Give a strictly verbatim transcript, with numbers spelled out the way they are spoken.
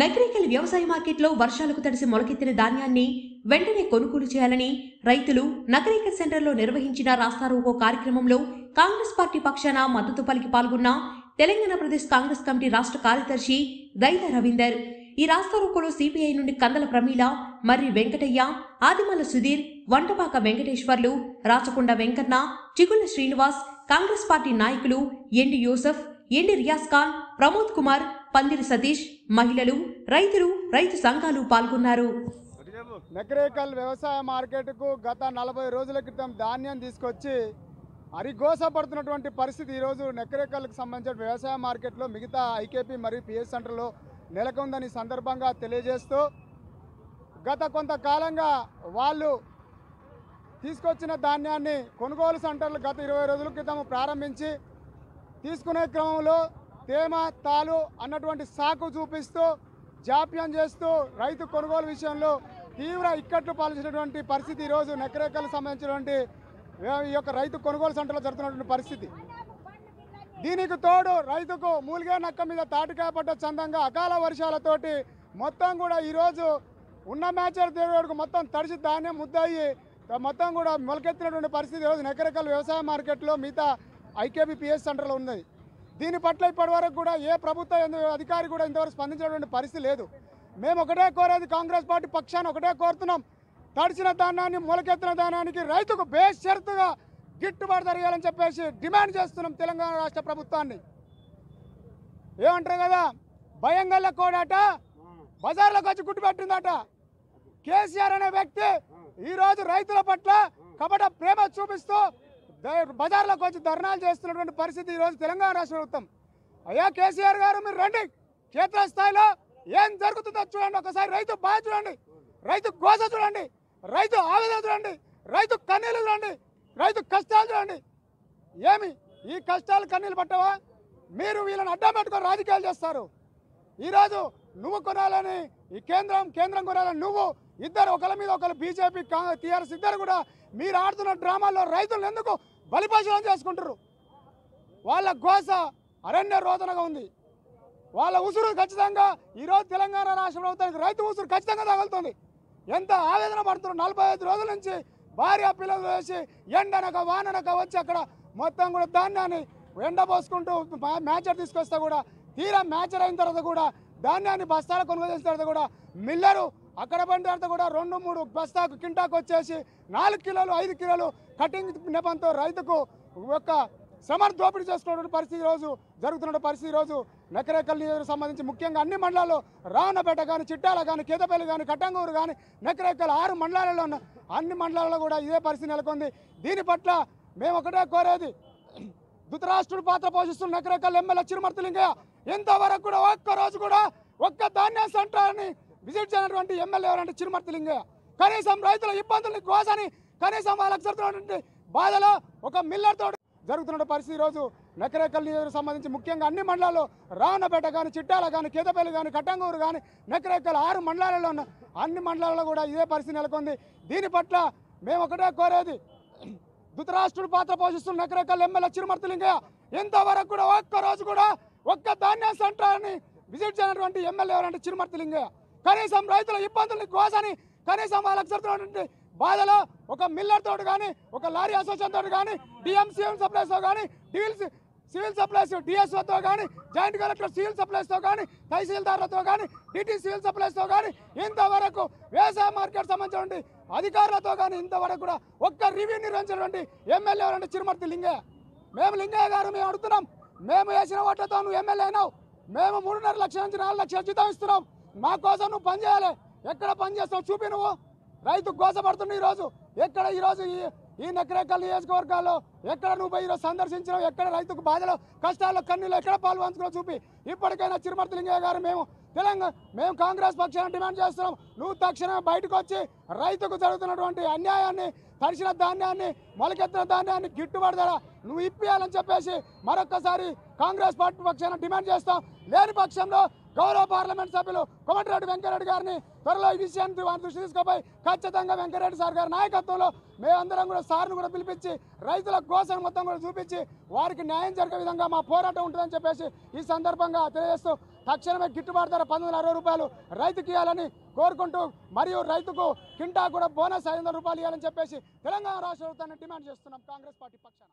నకిరేకల్ వ్యవసాయ మార్కెట్లో వర్షాలకు తడిసి మొలకెత్తిన ధాన్యాన్ని వెంటనే కొనుగోలు చేయాలని రైతులు నకిరేకల్ సెంటర్లో నిర్వహించిన రాస్తారోకో కార్యక్రమంలో కాంగ్రెస్ పార్టీ పక్షాన మద్దతు పలికి పాల్గొన్న తెలంగాణ ప్రదేశ్ కాంగ్రెస్ కమిటీ రాష్ట్ర కార్యదర్శి దైల రవీందర్ ఈ రాస్తారోకోలో సిపిఐ నుండి కందల ప్రమీల, మర్రి వెంకటయ్య, ఆదిమల సుధీర్, వంటపాక వెంకటేశ్వర్లు, రాచకొండ వెంకన్న, చిగుల శ్రీనివాస్, కాంగ్రెస్ పార్టీ నాయకులు ఎండి యూసఫ్, ఎండి రియాజ్ ఖాన్, ప్రమోద్ కుమార్, పందిరి సతీష్, మహిళలు, రైతులు, రైతు సంఘాలు పాల్గొన్నారు। నకిరేకల్ వ్యవసాయ మార్కెట్కు గత నలభై రోజుల క్రితం ధాన్యం తీసుకొచ్చి అరిగోస పడుతున్నటువంటి పరిస్థితి ఈరోజు నకిరేకల్కి సంబంధించిన వ్యవసాయ మార్కెట్లో మిగతా ఐకేపీ మరియు పిఎస్ సెంటర్లో నెలకొందని సందర్భంగా తెలియజేస్తూ, గత కొంతకాలంగా వాళ్ళు తీసుకొచ్చిన ధాన్యాన్ని కొనుగోలు సెంటర్లు గత ఇరవై రోజుల క్రితం ప్రారంభించి తీసుకునే క్రమంలో తేమ తాలు అన్నటువంటి సాకు చూపిస్తూ జాప్యం చేస్తూ రైతు కొనుగోలు విషయంలో తీవ్ర ఇక్కట్లు పాల్చినటువంటి పరిస్థితి ఈరోజు నకిరేకల్కు సంబంధించినటువంటి ఈ యొక్క రైతు కొనుగోలు సెంటర్లో జరుగుతున్నటువంటి పరిస్థితి। దీనికి తోడు రైతుకు మూలిగే నక్క మీద తాటికాయ పడ్డ చందంగా అకాల వర్షాలతోటి మొత్తం కూడా ఈరోజు ఉన్న మ్యాచర్ దేవుడికి మొత్తం తడిసి ధాన్యం ముద్దయి మొత్తం కూడా మొలకెత్తినటువంటి పరిస్థితి ఈరోజు నకిరేకల్ వ్యవసాయ మార్కెట్లో మిగతా ఐకేబీ పిఎస్ సెంటర్లో ఉన్నది। దీని పట్ల ఇప్పటివరకు కూడా ఏ ప్రభుత్వ అధికారి కూడా ఇంతవరకు స్పందించినటువంటి పరిస్థితి లేదు। మేము ఒకటే కోరేది, కాంగ్రెస్ పార్టీ పక్షాన ఒకటే కోరుతున్నాం, తడిచిన ధాన్యాన్ని మొలకెత్తిన ధాన్యానికి రైతుకు బేషరతుగా గిట్టుబాటు జరగాలని చెప్పేసి డిమాండ్ చేస్తున్నాం తెలంగాణ రాష్ట్ర ప్రభుత్వాన్ని। ఏమంటారు కదా, భయంగల్ల కోడట బజార్లోకి వచ్చి గుట్టుపెట్టిందట। కేసీఆర్ అనే వ్యక్తి ఈరోజు రైతుల పట్ల కపట ప్రేమ చూపిస్తూ బజార్లోకి వచ్చి ధర్నాలు చేస్తున్నటువంటి పరిస్థితి ఈరోజు తెలంగాణ రాష్ట్ర ప్రభుత్వం। అయ్యా కేసీఆర్ గారు, మీరు రండి, క్షేత్రస్థాయిలో ఏం జరుగుతుందో చూడండి, ఒకసారి రైతు బాధ చూడండి, రైతు గోస చూడండి, రైతు ఆవేదన చూడండి, రైతు కన్నీళ్ళు చూడండి, రైతు కష్టాలు చూడండి। ఏమి ఈ కష్టాలు కన్నీళ్ళు పట్టవా? మీరు వీళ్ళని అడ్డం పెట్టుకొని రాజకీయాలు చేస్తారు। ఈరోజు నువ్వు కొనాలని ఈ కేంద్రం, కేంద్రం కొనాలని నువ్వు, ఇద్దరు ఒకళ్ళ మీద ఒకళ్ళు బీజేపీ టీఆర్ఎస్ ఇద్దరు కూడా మీరు ఆడుతున్న డ్రామాల్లో రైతులను ఎందుకు బలిపశువులను చేసుకుంటారు? వాళ్ళ గోస అరణ్య రోదనగా ఉంది, వాళ్ళ ఉసురు ఖచ్చితంగా ఈరోజు తెలంగాణ రాష్ట్ర ప్రభుత్వానికి రైతు ఉసురు ఖచ్చితంగా తగులుతుంది। ఎంత ఆవేదన పడుతున్నారు, నలభై ఐదు రోజుల నుంచి భార్య పిల్లలు వేసి ఎండనక వాననక వచ్చి అక్కడ మొత్తం కూడా ధాన్యాన్ని ఎండబోసుకుంటూ మ్యాచర్ తీసుకొస్తే కూడా తీరా మ్యాచర్ అయిన తర్వాత కూడా ధాన్యాన్ని బస్తాల కొనుగోలు చేసిన తర్వాత కూడా మిల్లరు అక్కడ పడిన తర్వాత కూడా రెండు మూడు బస్తాకు కింటాకు వచ్చేసి నాలుగు కిలోలు ఐదు కిలోలు కటింగ్ నెపంతో రైతుకు ఒక శ్రమను దోపిడీ చేసుకున్నటువంటి పరిస్థితి రోజు జరుగుతున్న పరిస్థితి రోజు నకిరేకల్ నియోజకవర్గానికి సంబంధించి ముఖ్యంగా అన్ని మండలాల్లో రావణపేట కానీ, చిట్టాల కానీ, కేతపల్లి కానీ, కట్టంగూరు కానీ, నకిరేకల్ ఆరు మండలాలలో ఉన్న అన్ని మండలాల్లో కూడా ఇదే పరిస్థితి నెలకొంది। దీని పట్ల మేము ఒకటే కోరేది, ధృతరాష్ట్రుడు పాత్ర పోషిస్తున్న నకిరేకల్ ఎమ్మెల్యే చిరుమర్తిలింగయ్య ఇంతవరకు కూడా ఒక్కరోజు కూడా ఒక్క ధాన్య సెంటర్ని విజిట్ చేయనటువంటి ఎమ్మెల్యే ఎవరంటే చిరుమర్తిలింగయ్య। కనీసం రైతుల ఇబ్బందుల్ని, గోసాని, కనీసం వాళ్ళకి జరుగుతున్నటువంటి బాధలో ఒక మిల్లర్తో జరుగుతున్న పరిస్థితి ఈరోజు నకిరేకల్ నియోజకవర్గానికి సంబంధించి ముఖ్యంగా అన్ని మండలాల్లో రావణపేట కానీ, చిట్టాల కానీ, కేతపల్లి కానీ, కట్టంగూరు కానీ, నకిరేకల్ ఆరు మండలాలలో ఉన్న అన్ని మండలాల్లో కూడా ఇదే పరిస్థితి నెలకొంది। దీని పట్ల మేము ఒకటే కోరేది, ధృతరాష్ట్రుడు పాత్ర పోషిస్తున్న నకిరేకల్ ఎమ్మెల్యే చిరుమర్తిలింగయ్య ఇంతవరకు కూడా ఒక్కరోజు కూడా ఒక్క ధాన్య సెంటర్ని విజిట్ చేయనటువంటి ఎమ్మెల్యే ఎవరంటే చిరుమర్తిలింగయ్య। కనీసం రైతుల ఇబ్బందుల్ని, గోసాని, కనీసం వాళ్ళకి జరుగుతున్నటువంటి బాధలో ఒక మిల్లర్ తోటి కానీ, ఒక లారీ అసోసియేషన్ తోటి కానీ, డిఎంసీఎం సప్లైస్తో కానీ, డీల్స్ సివిల్ సప్లైస్ డిఎస్ఓతో కానీ, జాయింట్ కలెక్టర్ సివిల్ సప్లైస్తో కానీ, తహసీల్దార్లతో కానీ, డిటీ సివిల్ సప్లైస్తో కానీ ఇంతవరకు వ్యవసాయ మార్కెట్ సంబంధించినటువంటి అధికారులతో కానీ ఇంతవరకు కూడా ఒక్క రివ్యూ నిర్వహించినటువంటి ఎమ్మెల్యే అంటే చిరుమర్తి లింగయ్య। మేము లింగయ్య గారు మేము అడుగుతున్నాం, మేము వేసిన ఓట్లతో నువ్వు ఎమ్మెల్యే అయినావు, మేము మూడున్నర లక్షల నుంచి నాలుగు లక్షల జీతం ఇస్తున్నాం, మా కోసం నువ్వు పనిచేయాలి, ఎక్కడ పని చేస్తావు చూపి, నువ్వు రైతు గోసపడుతున్నావు ఈరోజు, ఎక్కడ ఈరోజు ఈ ఈ నకిరేకల్ నియోజకవర్గాల్లో ఎక్కడ నువ్వు ఈరోజు సందర్శించినావు, ఎక్కడ రైతుకు బాధలో కష్టాల్లో కన్నీళ్ళు ఎక్కడ పాలు పంచుకున్నావు చూపి। ఇప్పటికైనా చిరుమర్తి లింగయ్య గారు మేము తెలంగాణ మేము కాంగ్రెస్ పక్షాన్ని డిమాండ్ చేస్తున్నాం, నువ్వు తక్షణమే బయటకు వచ్చి రైతుకు జరుగుతున్నటువంటి అన్యాయాన్ని, తడిసిన ధాన్యాన్ని, మొలకెత్తిన ధాన్యాన్ని గిట్టుబాటు ధర నువ్వు ఇప్పియాలని చెప్పేసి మరొక్కసారి కాంగ్రెస్ పార్టీ పక్షాన డిమాండ్ చేస్తాం। లేని పక్షంలో గౌరవ పార్లమెంట్ సభ్యులు కోమటిరెడ్డి వెంకటరెడ్డి గారిని త్వరలో ఈ విషయాన్ని వారి దృష్టి తీసుకుపోయి ఖచ్చితంగా వెంకటరెడ్డి సార్ గారి నాయకత్వంలో మేమందరం కూడా సార్ను కూడా పిలిపించి రైతుల గోసను మొత్తం కూడా చూపించి వారికి న్యాయం జరిగే విధంగా మా పోరాటం ఉంటుందని చెప్పేసి ఈ సందర్భంగా తెలియజేస్తూ తక్షణమే గిట్టుబాటు ధర పంతొమ్మిది వందల అరవై రూపాయలు రైతుకి ఇవ్వాలని కోరుకుంటూ మరియు రైతుకు కింటా కూడా బోనస్ ఐదు వందల రూపాయలు ఇవ్వాలని చెప్పేసి తెలంగాణ రాష్ట్ర ప్రభుత్వాన్ని డిమాండ్ చేస్తున్నాం కాంగ్రెస్ పార్టీ పక్షాన।